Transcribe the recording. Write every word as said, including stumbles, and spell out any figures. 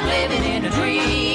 I'm living in a dream.